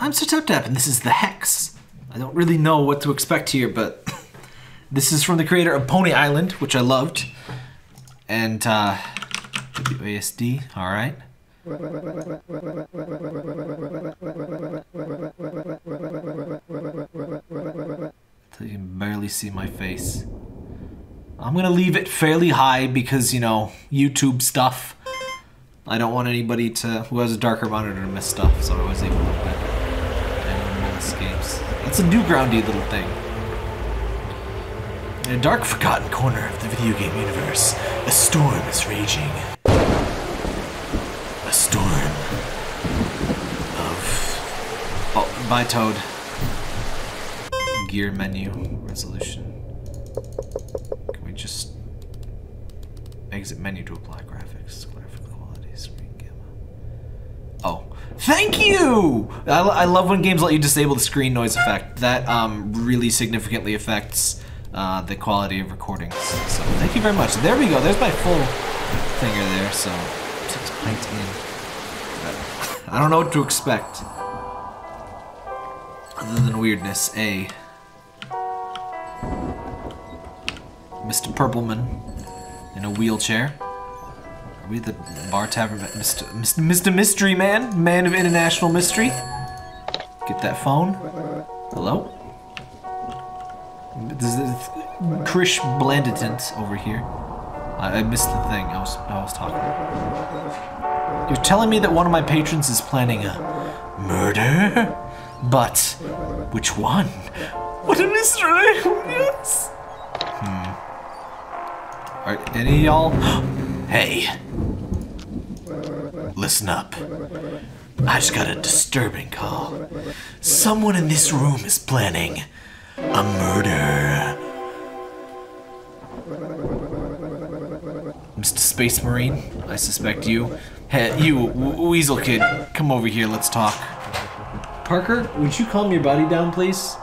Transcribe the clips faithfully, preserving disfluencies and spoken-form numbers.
I'm Sir TapTap, and this is The Hex. I don't really know what to expect here, but this is from the creator of Pony Island, which I loved, and uh, W A S D, all right. So you can barely see my face. I'm gonna leave it fairly high because, you know, YouTube stuff. I don't want anybody to who has a darker monitor to miss stuff, so I always leave it a little bit. And escapes. That's a new groundy little thing. In a dark, forgotten corner of the video game universe, a storm is raging. A storm of... Oh, bye Toad. Gear menu resolution. Can we just exit menu to apply graphics, graphic quality, screen gamma? Oh, thank you! I, I love when games let you disable the screen noise effect. That um, really significantly affects uh, the quality of recordings. So thank you very much. There we go. There's my full finger there. So six pints in. I don't know what to expect other than weirdness. A. Mister Purpleman in a wheelchair. Are we the bar tavern? Mister Mister Mister Mystery Man? Man of International Mystery? Get that phone. Hello? This is Krish Blanditant over here. I, I missed the thing I was, I was talking about. You're telling me that one of my patrons is planning a murder? But which one? What a mystery! Yes! Hmm. Are any of y'all? Hey! Listen up. I just got a disturbing call. Someone in this room is planning a murder. Mister Space Marine, I suspect you. Hey, you, Weasel Kid, come over here, let's talk. Parker, would you calm your body down, please?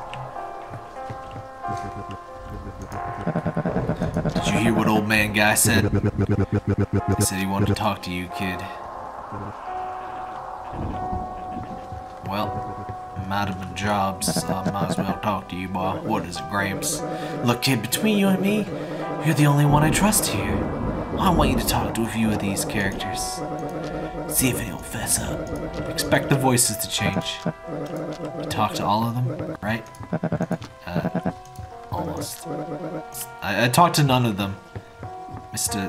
Did you hear what old man guy said? He said he wanted to talk to you, kid. Well, I'm out of my job, so I might as well talk to you, boy. What is it, Gramps? Look, kid, between you and me, you're the only one I trust here. I want you to talk to a few of these characters. See if they'll fess up. Expect the voices to change. You talk to all of them, right? Uh, Almost. I, I talked to none of them. Mister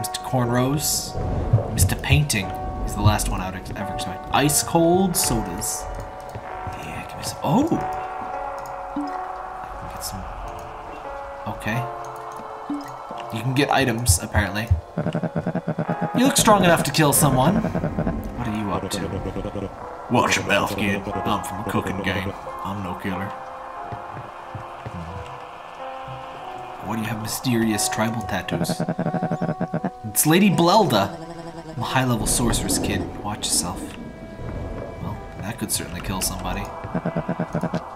Mister Cornrows, Mister Painting is the last one I would ex ever expect. Ice cold sodas. Yeah, give me some. Oh, I can get some. Okay. You can get items apparently. You look strong enough to kill someone. What are you up to? Watch your mouth, kid. I'm from the cooking game. I'm no killer. Why do you have mysterious tribal tattoos? It's Lady Blelda! I'm a high-level sorceress, kid. Watch yourself. Well, that could certainly kill somebody.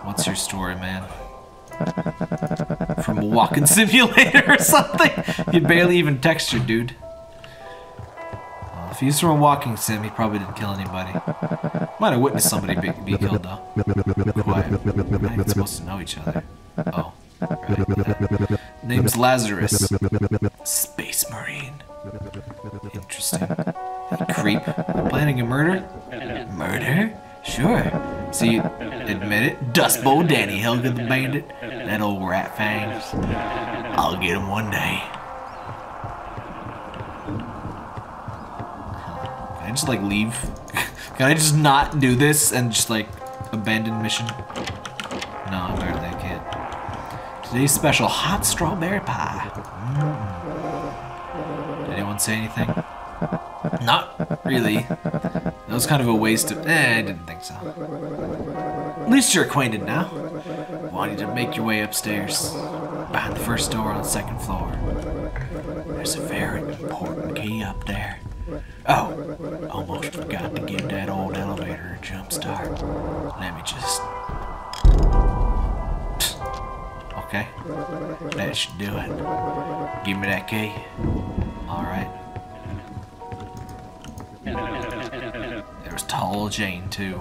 What's your story, man? From a walking simulator or something? You barely even textured, dude. Well, if he was from a walking sim, he probably didn't kill anybody. Might have witnessed somebody be, be killed, though. Quiet. We're not even supposed to know each other. Oh. Right. Uh, name's Lazarus. Space Marine. Interesting. Creep. Planning a murder? Murder? Sure. So you admit it? Dust Bowl Danny, Helga the Bandit. That old rat fangs. I'll get him one day. Can I just like leave? Can I just not do this and just like abandon mission? No, apparently I can't. Today's special, hot strawberry pie. Mm. Did anyone say anything? Not really. That was kind of a waste of... Eh, I didn't think so. At least you're acquainted now. Want you to make your way upstairs. Behind the first door on the second floor. There's a very important key up there. Oh, almost forgot to give that old elevator a jump start. Let me just... Okay, that should do it. Give me that key. Alright. There was tall Jane, too.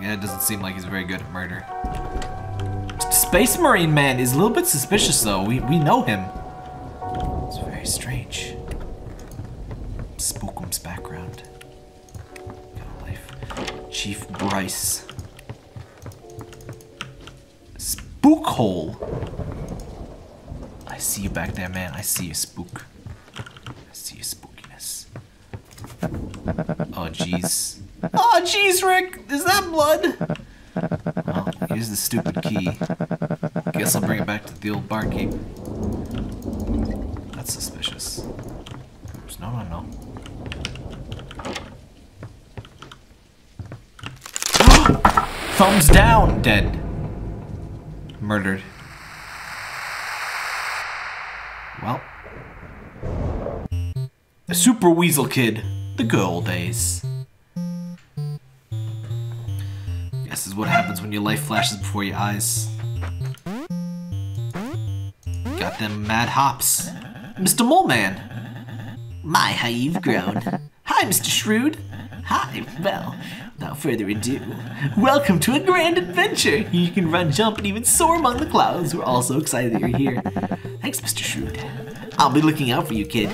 Yeah, it doesn't seem like he's very good at murder. Space Marine Man is a little bit suspicious, though. We, we know him. It's very strange. Spookum's background. Life. Chief Bryce. Spook hole. I see you back there, man. I see you, spook. I see your spookiness. Oh, jeez. Oh, jeez, Rick! Is that blood? Well, here's the stupid key. Guess I'll bring it back to the old barkeep. That's suspicious. Oops, no, no, no. Thumbs down! Dead. Murdered. Well. The Super Weasel Kid. The good old days. This is what happens when your life flashes before your eyes. Got them mad hops. Mister Mole Man. My, how you've grown. Hi, Mister Shrewd. Hi, well, without further ado, welcome to a grand adventure. You can run, jump, and even soar among the clouds. We're all so excited that you're here. Thanks, Mister Shrewd. I'll be looking out for you, kid.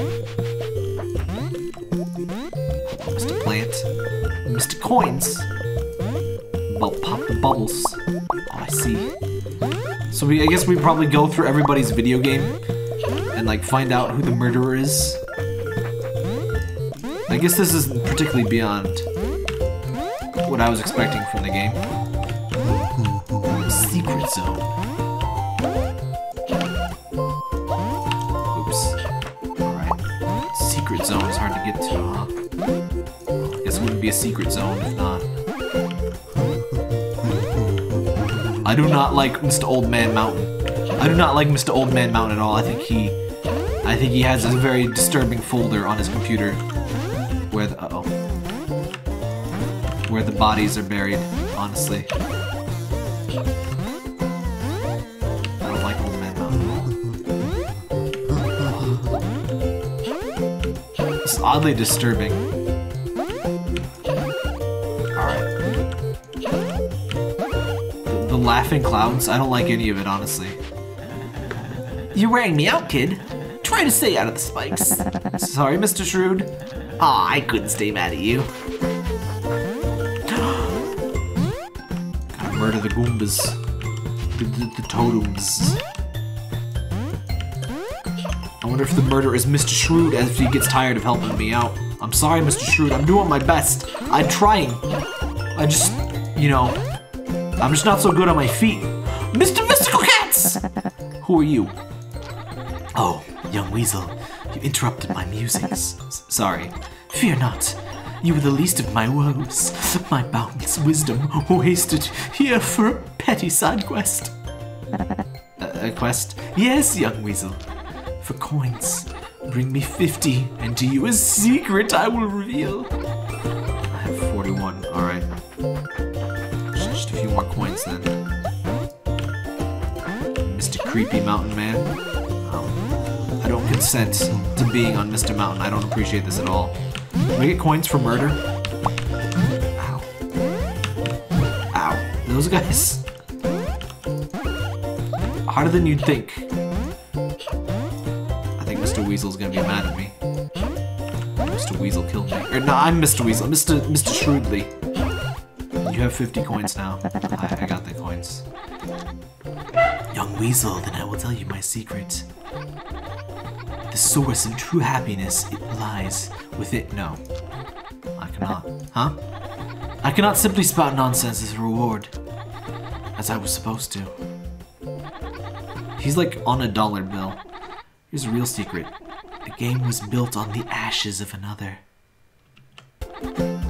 Mister Plant. Mister Coins. Well, pop the bubbles. Oh, I see. So we, I guess we probably go through everybody's video game and like find out who the murderer is. I guess this is particularly beyond what I was expecting from the game. Secret zone. Oops. Alright. Secret zone is hard to get to, huh? I guess it wouldn't be a secret zone if not. I do not like Mister Old Man Mountain. I do not like Mister Old Man Mountain at all. I think he, I think he has a very disturbing folder on his computer, where the uh-oh, where the bodies are buried. Honestly, I don't like Old Man Mountain. It's oddly disturbing. Laughing clouds? I don't like any of it, honestly. You're wearing me out, kid. Try to stay out of the spikes. Sorry, Mister Shrewd. Aw, oh, I couldn't stay mad at you. Gotta murder the Goombas. The, the, the totems. I wonder if the murderer is Mister Shrewd as if he gets tired of helping me out. I'm sorry, Mister Shrewd. I'm doing my best. I'm trying. I just, you know... I'm just not so good on my feet. Mister Mystical Cats! Who are you? Oh, young weasel. You interrupted my musings. S sorry. Fear not. You were the least of my woes. My boundless wisdom wasted here for a petty side quest. Uh, a quest? Yes, young weasel. For coins. Bring me fifty, and to you a secret I will reveal. I have forty-one. Alright. Just a few more coins then. Mister Creepy Mountain Man. Um, I don't consent to being on Mister Mountain. I don't appreciate this at all. Do I get coins for murder? Ow. Ow. Those guys. Harder than you'd think. I think Mister Weasel's gonna be mad at me. Mister Weasel killed me. Or, no, I'm Mister Weasel. Mister Mister Shrewdly. You have fifty coins now. I, I got the coins. Young Weasel, then I will tell you my secret. The source of true happiness, it lies with it. No. I cannot. Huh? I cannot simply spout nonsense as a reward. As I was supposed to. He's like on a dollar bill. Here's a real secret. The game was built on the ashes of another.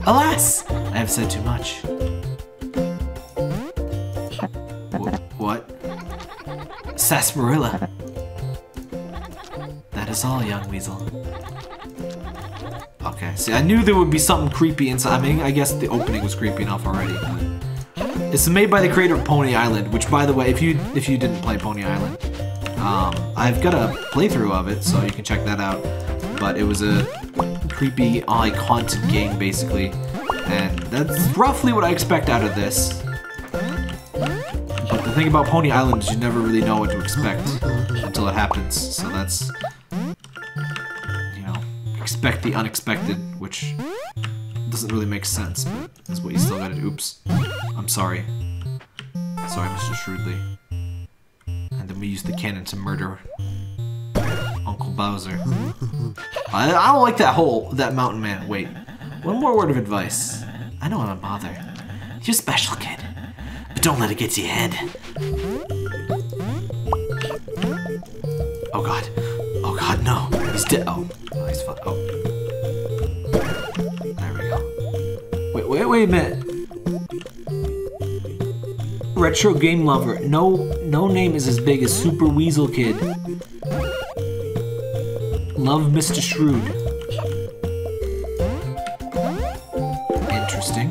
Alas! I have said too much. What? Sarsaparilla. That is all, young weasel. Okay, see, I knew there would be something creepy inside. I mean, I guess the opening was creepy enough already. It's made by the creator of Pony Island, which, by the way, if you if you didn't play Pony Island, um, I've got a playthrough of it, so you can check that out. But it was a creepy, like, haunted game, basically. and that's roughly what I expect out of this. But the thing about Pony Island is you never really know what to expect until it happens, so that's, you know, expect the unexpected, which doesn't really make sense, but that's what you still gotta do. Oops. I'm sorry. Sorry, Mister Shrewdly. And then we use the cannon to murder Uncle Bowser. I, I don't like that whole, that mountain man. Wait, one more word of advice. I don't want to bother. You're special, kid. But don't let it get to your head. Oh god. Oh god, no. He's dead. Oh. Oh, he's fucked. Oh. There we go. Wait, wait, wait a minute. Retro game lover. No, no name is as big as Super Weasel Kid. Love Mister Shrewd. Interesting.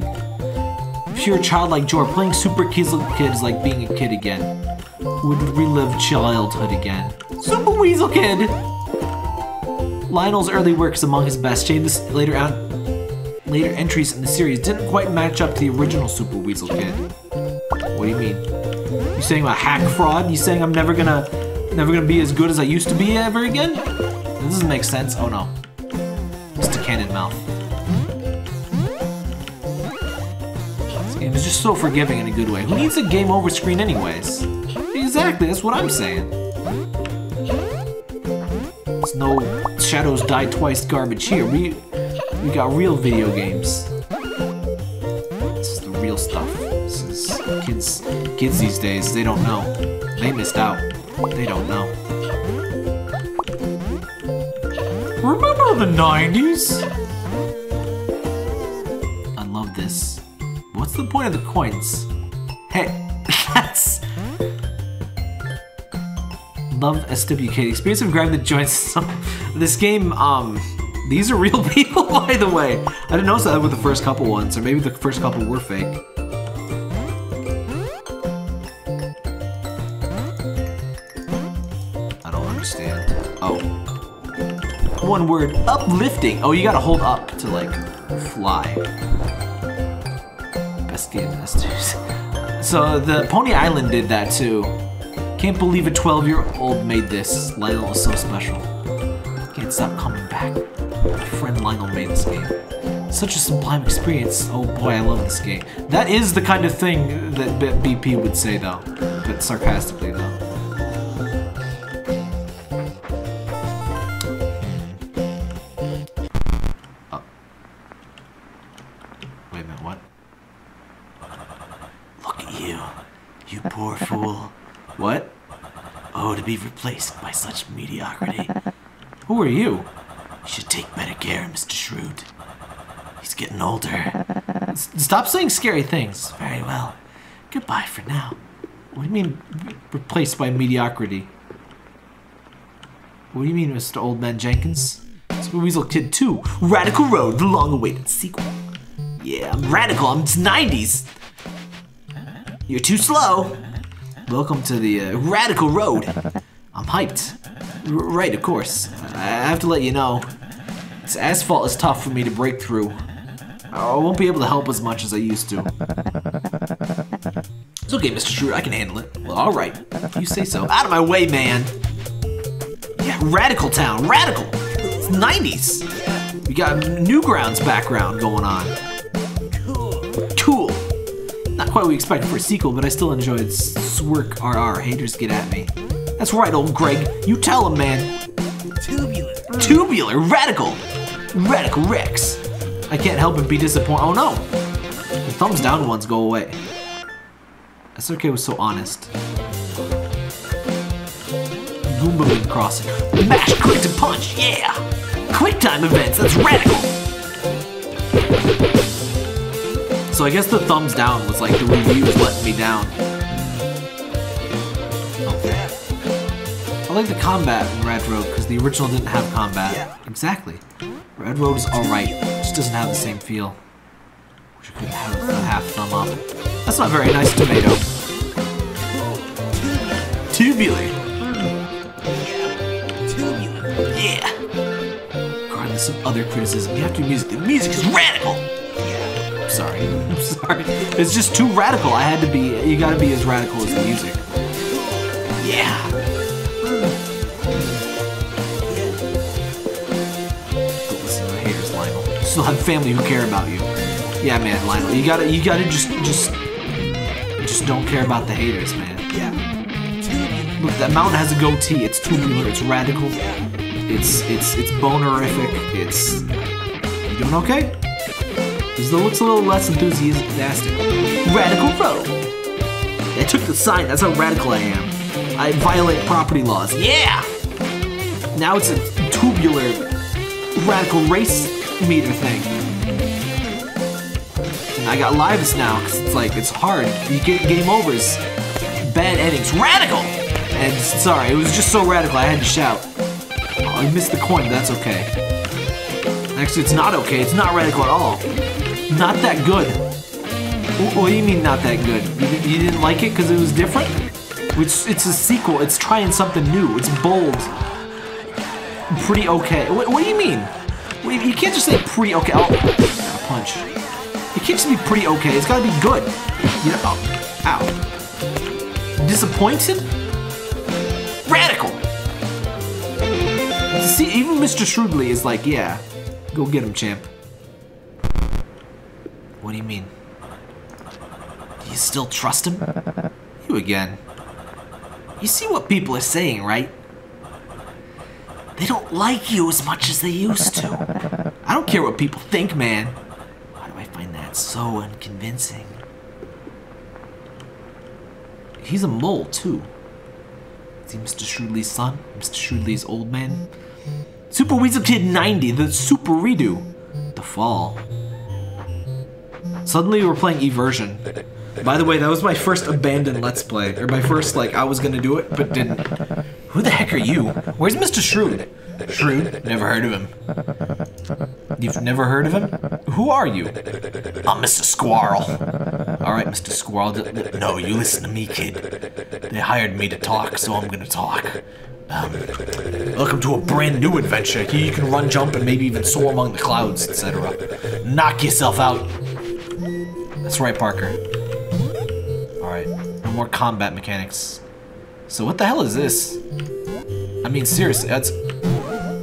Pure childlike joy. Playing Super Weasel Kid is like being a kid again. Would relive childhood again. Super Weasel Kid! Lionel's early works among his best. James later on, later entries in the series didn't quite match up to the original Super Weasel Kid. What do you mean? You saying I'm a hack fraud? You saying I'm never gonna, never gonna be as good as I used to be ever again? This doesn't make sense. Oh no. Just a cannon mouth. This game is just so forgiving in a good way. Who needs a game over screen anyways? Exactly, that's what I'm saying. There's no shadows die twice garbage here. We, we got real video games. This is the real stuff. This is kids, kids these days, they don't know. They missed out. They don't know. Remember the nineties? I love this. What's the point of the coins? Hey, that's... Love S W K. Experience of grabbing the joints. This game, um... these are real people, by the way. I didn't notice that with the first couple ones, or maybe the first couple were fake. I don't understand. Oh. One word, uplifting. Oh, you gotta hold up to like fly. Best game, best news. So the Pony Island did that too. Can't believe a twelve year old made this. Lionel is so special. Can't stop coming back. My friend Lionel made this game. Such a sublime experience. Oh boy, I love this game. That is the kind of thing that B P would say though, but sarcastically though. Be replaced by such mediocrity. Who are you? You should take better care, Mister Shrewd. He's getting older. S stop saying scary things. Very well. Goodbye for now. What do you mean replaced by mediocrity? What do you mean, Mister Old Man Jenkins? It's Weasel Kid two. Radical Road, the long-awaited sequel. Yeah, I'm radical. I'm it's nineties. You're too slow. Welcome to the uh, Radical Road. I'm hyped. R right, of course. I have to let you know, this asphalt is tough for me to break through. I won't be able to help as much as I used to. It's okay, Mister Shrewd. I can handle it. Well, all right. You say so. Out of my way, man. Yeah, Radical Town. Radical. It's nineties. We got Newgrounds background going on. Cool. Not quite what we expected for a sequel, but I still enjoyed Swerk R R. Haters get at me. That's right, old Greg. You tell him, man. Tubular. Tubular. Radical. Radical Rex. I can't help but be disappointed. Oh, no. The thumbs down ones go away. S R K was so honest. Goomba Wing Crossing. Mash, click to punch. Yeah. Quick time events. That's radical. So I guess the thumbs down was like the review was letting me down. Oh. I like the combat in Red Road because the original didn't have combat. Yeah. Exactly. Red Road is alright, it just doesn't have the same feel. Wish I could have a half thumb up. That's not very nice, tomato. Tubular. Tubular. Yeah. Regardless of other criticism, you have to do music. The music is radical! sorry. I'm sorry. It's just too radical. I had to be, you gotta be as radical as the music. Yeah. Don't listen to the haters, Lionel. Still have family who care about you. Yeah, man, Lionel, you gotta, you gotta just, just, just don't care about the haters, man. Yeah. Look, that mountain has a goatee. It's tubular. It's radical. It's, it's, it's bonerific. It's, you doing okay? This looks a little less enthusiastic. Radical Road! I took the sign, that's how radical I am. I violate property laws. Yeah! Now it's a tubular radical race meter thing. I got lives now, because it's like, it's hard. You get game overs. Bad endings. Radical! And sorry, it was just so radical, I had to shout. Oh, I missed the coin, but that's okay. Actually, it's not okay. It's not radical at all. Not that good. What do you mean not that good? You, you didn't like it because it was different? It's, it's a sequel. It's trying something new. It's bold. Pretty okay. What, what do you mean? You can't just say pretty okay. Oh, I punch. It can't just be pretty okay. It's got to be good. You know, oh, ow. Disappointed? Radical! See, even Mister Shrewdly is like, yeah, go get him, champ. What do you mean? Do you still trust him? You again. You see what people are saying, right? They don't like you as much as they used to. I don't care what people think, man. Why do I find that so unconvincing? He's a mole, too. Is he Mister Shrewdly's son? Mister Shrewdly's old man? Super Weasel Kid ninety, the Super Redo. The Fall. Suddenly we're playing Eversion. By the way, that was my first abandoned Let's Play. Or my first, like, I was gonna do it, but didn't. Who the heck are you? Where's Mister Shrewd? Shrewd? Never heard of him. You've never heard of him? Who are you? I'm Mister Squirrel. Alright, Mister Squirrel. No, you listen to me, kid. They hired me to talk, so I'm gonna talk. Um, welcome to a brand new adventure. Here you can run, jump, and maybe even soar among the clouds, et cetera. Knock yourself out. That's right, Parker. Alright, no more combat mechanics. So what the hell is this? I mean, seriously, that's...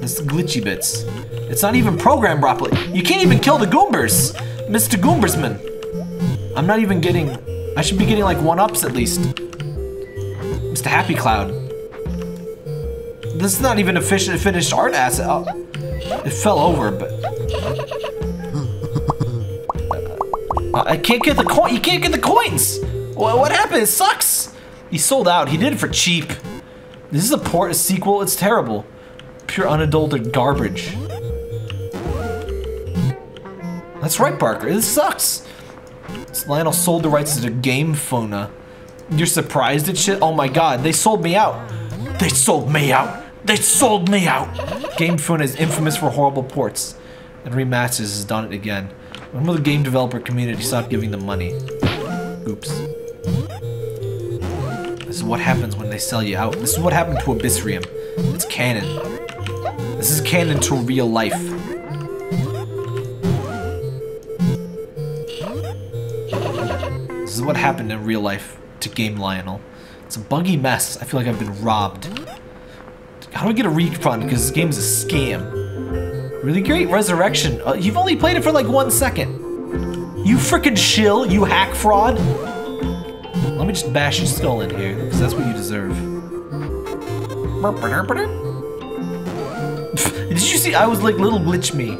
That's glitchy bits. It's not even programmed properly. You can't even kill the Goombers! Mister Goombersman! I'm not even getting... I should be getting, like, one-ups at least. Mister Happy Cloud. This is not even a finished art asset. Oh, it fell over, but uh, I can't get the coin. You can't get the coins. What, what happened? It sucks. He sold out. He did it for cheap. This is a poor sequel. It's terrible. Pure unadulterated garbage. That's right, Parker. This sucks. So Lionel sold the rights to GameFona. You're surprised at shit? Oh my God! They sold me out. They sold me out! They sold me out! GameFona is infamous for horrible ports, and Remasters has done it again. When will the game developer community stop giving them money? Oops. This is what happens when they sell you out. This is what happened to Abyssrium. It's canon. This is canon to real life. This is what happened in real life to Game Lionel. It's a buggy mess. I feel like I've been robbed. How do I get a refund? Because this game is a scam. Really great resurrection. Uh, you've only played it for like one second. You frickin' shill, you hack fraud. Let me just bash your skull in here, because that's what you deserve. Did you see? I was like little glitch me.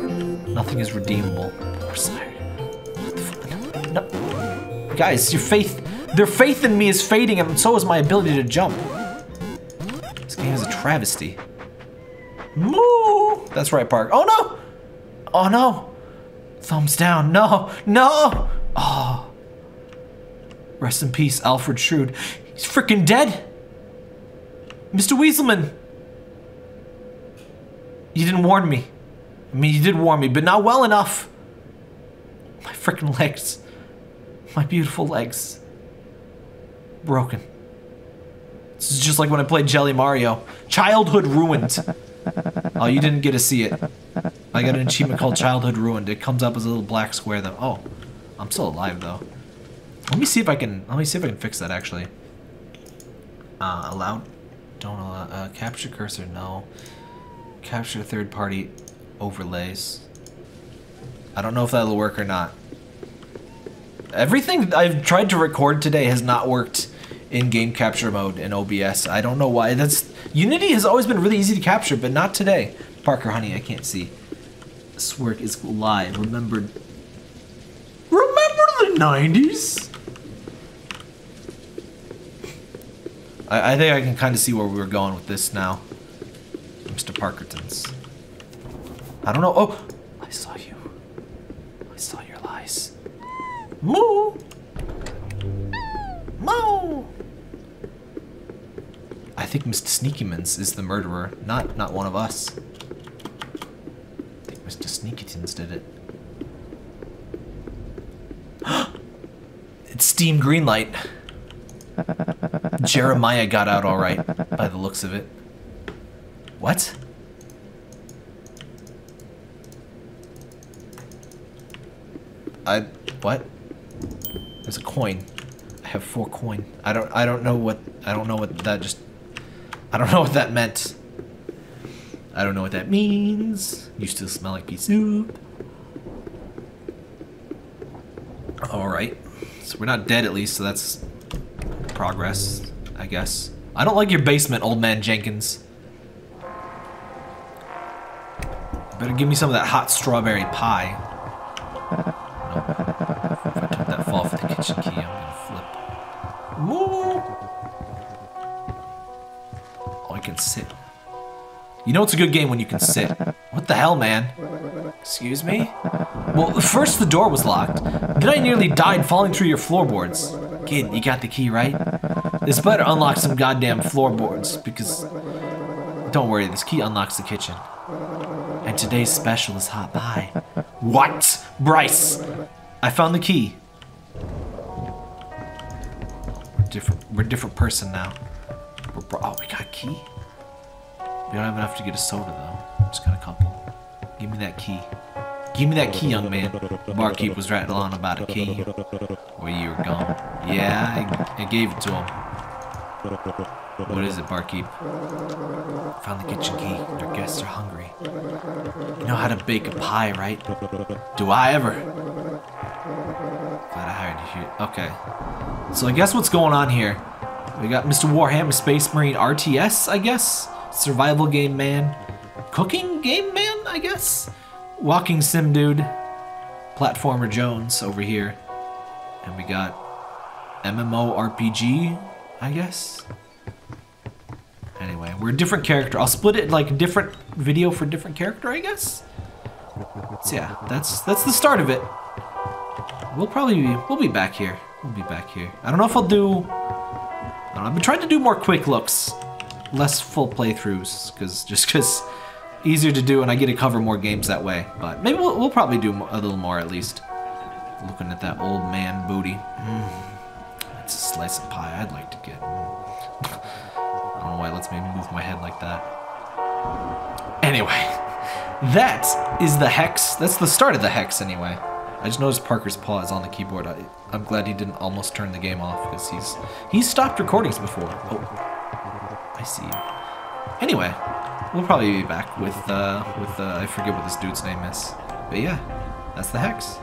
Nothing is redeemable. Poor sire. What the fuck? No. No. Guys, your faith. Their faith in me is fading, and so is my ability to jump. This game is a travesty. Moo! That's right, Park. Oh no! Oh no! Thumbs down. No! No! Oh. Rest in peace, Alfred Shrewd. He's freaking dead! Mister Weaselman! You didn't warn me. I mean, you did warn me, but not well enough. My freaking legs. My beautiful legs. Broken. This is just like when I played Jelly Mario. Childhood ruined. Oh, you didn't get to see it. I got an achievement called Childhood Ruined. It comes up as a little black square though. Oh. I'm still alive though. Let me see if I can. Let me see if I can fix that actually. Uh, allow, don't allow. Uh, capture cursor, no. Capture third-party overlays. I don't know if that'll work or not. Everything I've tried to record today has not worked in game capture mode in O B S. I don't know why. That's Unity has always been really easy to capture, but not today. Parker, honey, I can't see. This work is live. Remember. Remember the nineties? I, I think I can kind of see where we were going with this now. Mister Parkerton's. I don't know. Oh! I saw you. I saw your lies. Moo! Moo! I think Mister Sneakymans is the murderer, not not one of us. I think Mister Sneakymans did it. It's Steam Greenlight. Jeremiah got out all right, by the looks of it. What? I what? There's a coin. I have four coin. I don't I don't know what I don't know what that just I don't know what that meant. I don't know what that means. You still smell like pea soup. Alright. So we're not dead at least, so that's progress, I guess. I don't like your basement, old man Jenkins. Better give me some of that hot strawberry pie. Nope. If I took that fall for the kitchen key, I'm gonna flip. More. Oh, I can sit. You know it's a good game when you can sit. What the hell, man? Excuse me? Well, first the door was locked. Then I nearly died falling through your floorboards. Kid, you got the key, right? This better unlock some goddamn floorboards, because... Don't worry, this key unlocks the kitchen. And today's special is hot pie. What? Bryce! I found the key. We're different. We're a different person now. We're bro oh, we got a key? We don't have enough to get a soda, though. Just got a couple. Give me that key. Give me that key, young man. The barkeep was rattling on about a key. Where you were going. Yeah, I, I gave it to him. What is it, barkeep? Found the kitchen key. Our guests are hungry. You know how to bake a pie, right? Do I ever? Glad I hired you here. Okay. So I guess what's going on here? We got Mister Warhammer, Space Marine R T S, I guess? Survival game man. Cooking game man, I guess? Walking sim dude. Platformer Jones over here. And we got M M O R P G, I guess? Anyway, we're a different character. I'll split it like a different video for different character, I guess. So yeah, that's that's the start of it. We'll probably be, we'll be back here. We'll be back here. I don't know if I'll do. I don't know, I've been trying to do more quick looks, less full playthroughs, because just because easier to do, and I get to cover more games that way. But maybe we'll, we'll probably do a little more at least. Looking at that old man booty. Mm, that's a slice of pie I'd like to get. Mm. I don't know why it lets me move my head like that. Anyway, that is the Hex. That's the start of the Hex, anyway. I just noticed Parker's paw is on the keyboard. I, I'm glad he didn't almost turn the game off, because he's he's stopped recordings before. Oh, I see. Anyway, we'll probably be back with, uh, with uh, I forget what this dude's name is. But yeah, that's the Hex.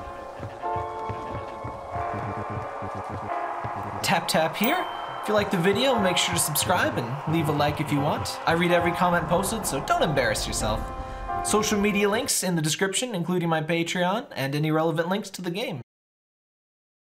Tap tap here. If you like the video, make sure to subscribe and leave a like if you want. I read every comment posted, so don't embarrass yourself. Social media links in the description, including my Patreon and any relevant links to the game.